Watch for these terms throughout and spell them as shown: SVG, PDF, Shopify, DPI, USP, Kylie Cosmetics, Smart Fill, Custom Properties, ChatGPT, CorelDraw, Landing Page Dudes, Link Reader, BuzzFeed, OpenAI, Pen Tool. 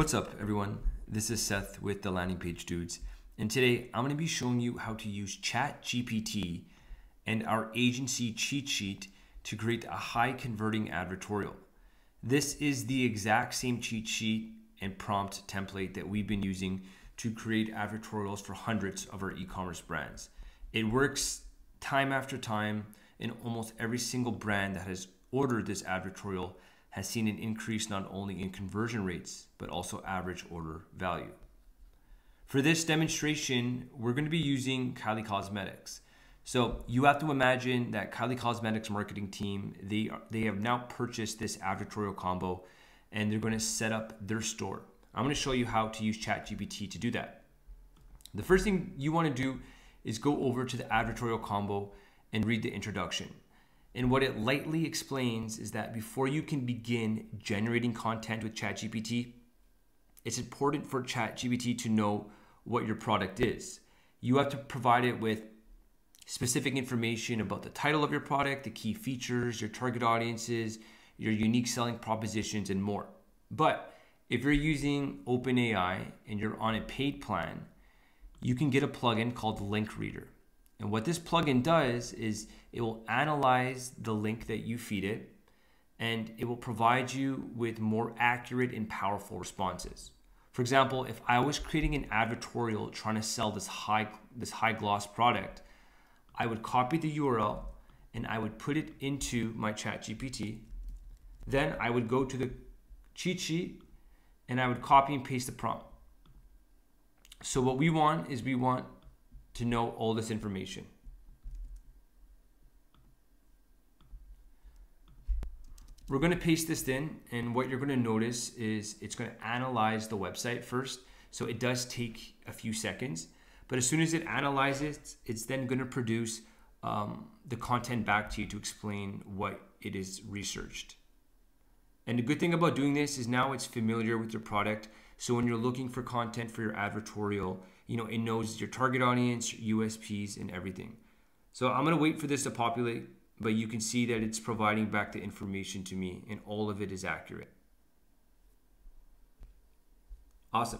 What's up, everyone? This is Seth with the Landing Page Dudes, and today I'm going to be showing you how to use ChatGPT and our agency cheat sheet to create a high converting advertorial. This is the exact same cheat sheet and prompt template that we've been using to create advertorials for hundreds of our e-commerce brands. It works time after time, and almost every single brand that has ordered this advertorial has seen an increase not only in conversion rates, but also average order value. For this demonstration, we're going to be using Kylie Cosmetics. So you have to imagine that Kylie Cosmetics marketing team, they have now purchased this advertorial combo and they're going to set up their store. I'm going to show you how to use ChatGPT to do that. The first thing you want to do is go over to the advertorial combo and read the introduction. And what it lightly explains is that before you can begin generating content with ChatGPT, it's important for ChatGPT to know what your product is. You have to provide it with specific information about the title of your product, the key features, your target audiences, your unique selling propositions, and more. But if you're using OpenAI and you're on a paid plan, you can get a plugin called Link Reader. And what this plugin does is it will analyze the link that you feed it, and it will provide you with more accurate and powerful responses. For example, if I was creating an advertorial trying to sell this high gloss product, I would copy the URL and I would put it into my ChatGPT. Then I would go to the cheat sheet and I would copy and paste the prompt. So what we want is we want to know all this information. We're going to paste this in, and what you're going to notice is it's going to analyze the website first. So it does take a few seconds, but as soon as it analyzes, it's then going to produce the content back to you to explain what it is researched. And the good thing about doing this is now it's familiar with your product. So when you're looking for content for your advertorial, you know, it knows your target audience, USPs, and everything. So I'm going to wait for this to populate, but you can see that it's providing back the information to me and all of it is accurate. Awesome.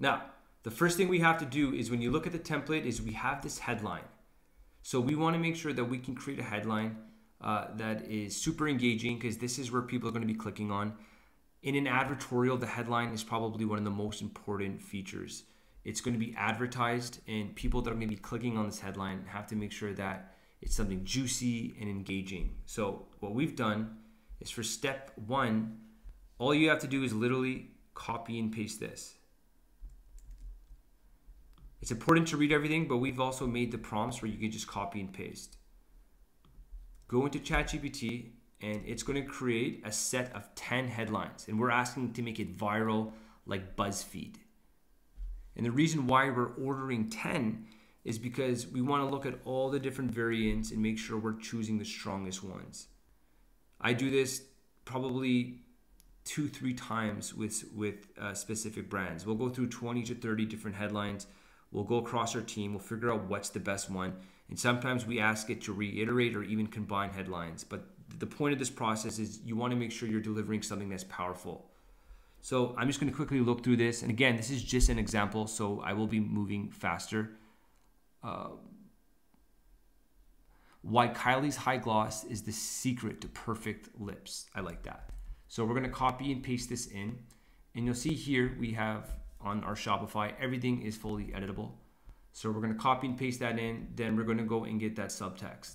Now, the first thing we have to do is when you look at the template is we have this headline. So we want to make sure that we can create a headline that is super engaging, because this is where people are going to be clicking on. In an advertorial, the headline is probably one of the most important features. It's going to be advertised, and people that are going to be clicking on this headline have to make sure that it's something juicy and engaging. So what we've done is for step one, all you have to do is literally copy and paste this. It's important to read everything, but we've also made the prompts where you can just copy and paste. Go into ChatGPT, and it's going to create a set of 10 headlines, and we're asking to make it viral like BuzzFeed. And the reason why we're ordering 10 is because we want to look at all the different variants and make sure we're choosing the strongest ones. I do this probably 2-3 times with specific brands. We'll go through 20 to 30 different headlines. We'll go across our team. We'll figure out what's the best one. And sometimes we ask it to reiterate or even combine headlines, but the point of this process is you want to make sure you're delivering something that's powerful. So I'm just going to quickly look through this. And again, this is just an example, so I will be moving faster. Why Kylie's high gloss is the secret to perfect lips. I like that. So we're going to copy and paste this in. And you'll see here we have on our Shopify, everything is fully editable. So we're going to copy and paste that in. Then we're going to go and get that subtext.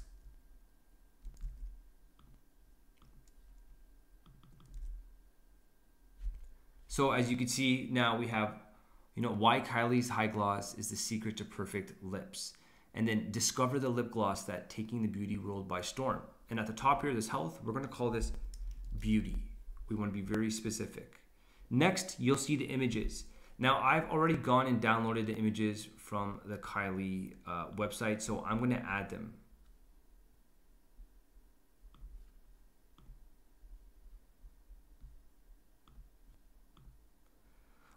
So as you can see now we have, you know, why Kylie's high gloss is the secret to perfect lips. And then discover the lip gloss that taking the beauty world by storm. And at the top here, this health, we're going to call this beauty. We want to be very specific. Next, you'll see the images. Now I've already gone and downloaded the images from the Kylie website. So I'm going to add them.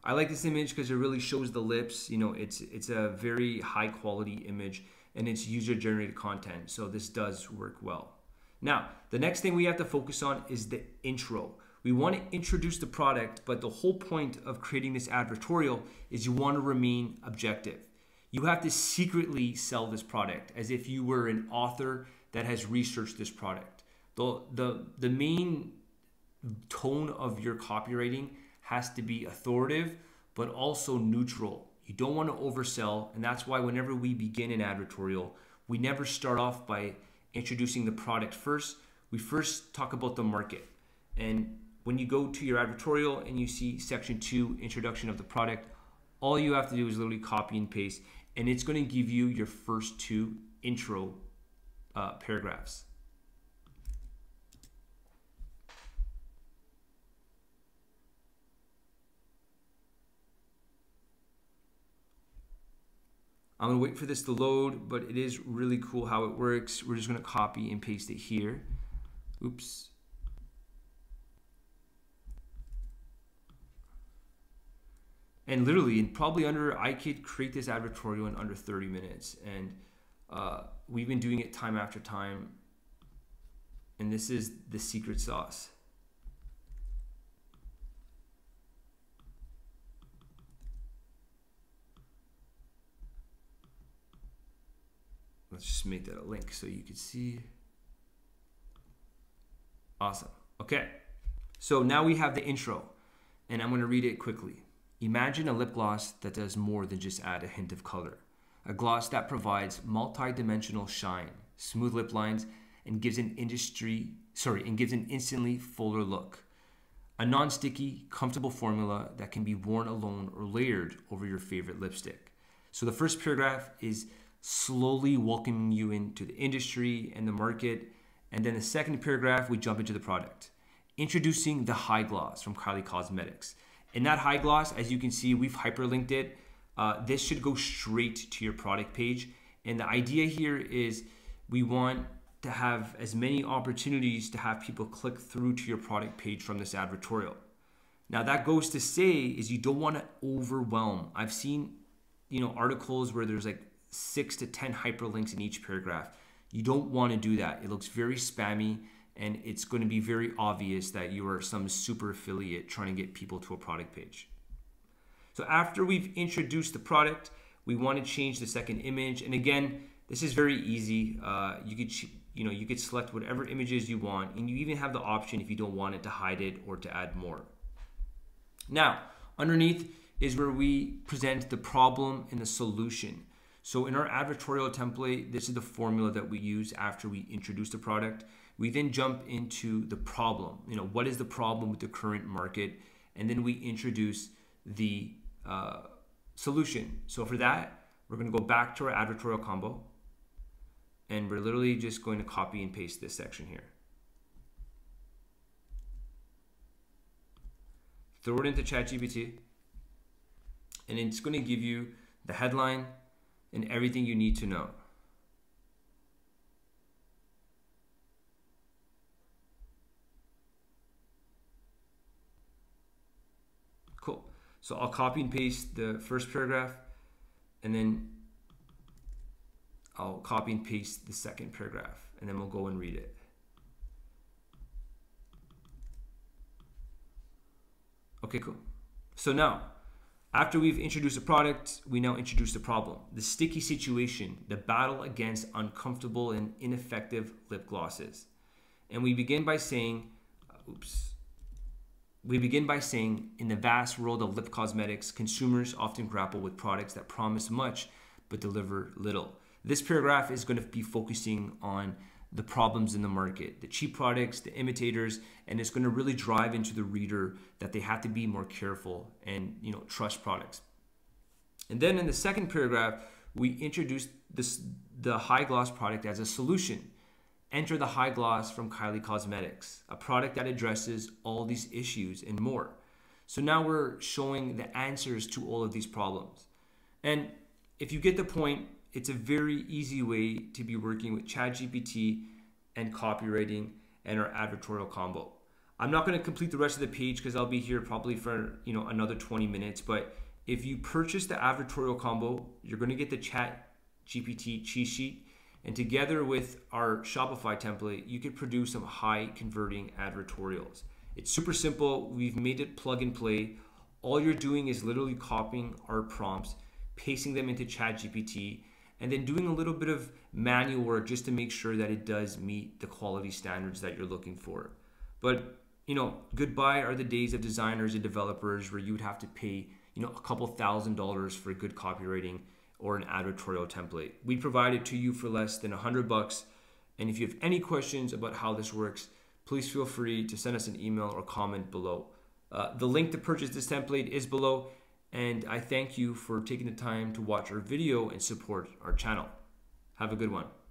I like this image because it really shows the lips. You know, it's a very high quality image and it's user generated content. So this does work well. Now, the next thing we have to focus on is the intro. We want to introduce the product, but the whole point of creating this advertorial is you want to remain objective. You have to secretly sell this product as if you were an author that has researched this product. The main tone of your copywriting has to be authoritative, but also neutral. You don't want to oversell, and that's why whenever we begin an advertorial, we never start off by introducing the product first. We first talk about the market. And when you go to your advertorial and you see section 2, introduction of the product, all you have to do is literally copy and paste, and it's going to give you your first 2 intro paragraphs. I'm gonna wait for this to load, but it is really cool how it works. We're just gonna copy and paste it here. Oops. And literally, and probably under, I could create this advertorial in under 30 minutes. And we've been doing it time after time. And this is the secret sauce. Let's just make that a link so you can see. Awesome. Okay. So now we have the intro, and I'm going to read it quickly. Imagine a lip gloss that does more than just add a hint of color. A gloss that provides multi-dimensional shine, smooth lip lines, and gives an instantly fuller look. A non-sticky, comfortable formula that can be worn alone or layered over your favorite lipstick. So the first paragraph is slowly welcoming you into the industry and the market. And then the second paragraph, we jump into the product. Introducing the high gloss from Kylie Cosmetics. And that high gloss, as you can see, we've hyperlinked it. This should go straight to your product page. And the idea here is we want to have as many opportunities to have people click through to your product page from this advertorial. Now that goes to say is you don't want to overwhelm. I've seen, you know, articles where there's like 6 to 10 hyperlinks in each paragraph. You don't want to do that. It looks very spammy, and it's going to be very obvious that you are some super affiliate trying to get people to a product page. So after we've introduced the product, we want to change the second image. And again, this is very easy. You could select whatever images you want, and you even have the option if you don't want it to hide it or to add more. Now, underneath is where we present the problem and the solution. So in our advertorial template, this is the formula that we use after we introduce the product. We then jump into the problem. You know, what is the problem with the current market? And then we introduce the solution. So for that, we're going to go back to our advertorial combo. And we're literally just going to copy and paste this section here. Throw it into ChatGPT. And it's going to give you the headline and everything you need to know. Cool. So I'll copy and paste the first paragraph, and then I'll copy and paste the second paragraph, and then we'll go and read it. Okay, cool. So now, after we've introduced a product, we now introduce the problem, the sticky situation, the battle against uncomfortable and ineffective lip glosses. And we begin by saying, in the vast world of lip cosmetics, consumers often grapple with products that promise much but deliver little. This paragraph is going to be focusing on the problems in the market, the cheap products, the imitators, and it's going to really drive into the reader that they have to be more careful and, you know, trust products. And then in the second paragraph, we introduce the high gloss product as a solution. Enter the high gloss from Kylie Cosmetics, a product that addresses all these issues and more. So now we're showing the answers to all of these problems. And if you get the point, it's a very easy way to be working with ChatGPT and copywriting and our advertorial combo. I'm not going to complete the rest of the page because I'll be here probably for, you know, another 20 minutes. But if you purchase the advertorial combo, you're going to get the ChatGPT cheat sheet. And together with our Shopify template, you could produce some high converting advertorials. It's super simple. We've made it plug and play. All you're doing is literally copying our prompts, pasting them into ChatGPT, and then doing a little bit of manual work just to make sure that it does meet the quality standards that you're looking for. But, you know, goodbye are the days of designers and developers where you would have to pay, you know, a couple $1,000s for good copywriting or an advertorial template. We provide it to you for less than $100. And if you have any questions about how this works, please feel free to send us an email or comment below. The link to purchase this template is below. And I thank you for taking the time to watch our video and support our channel. Have a good one.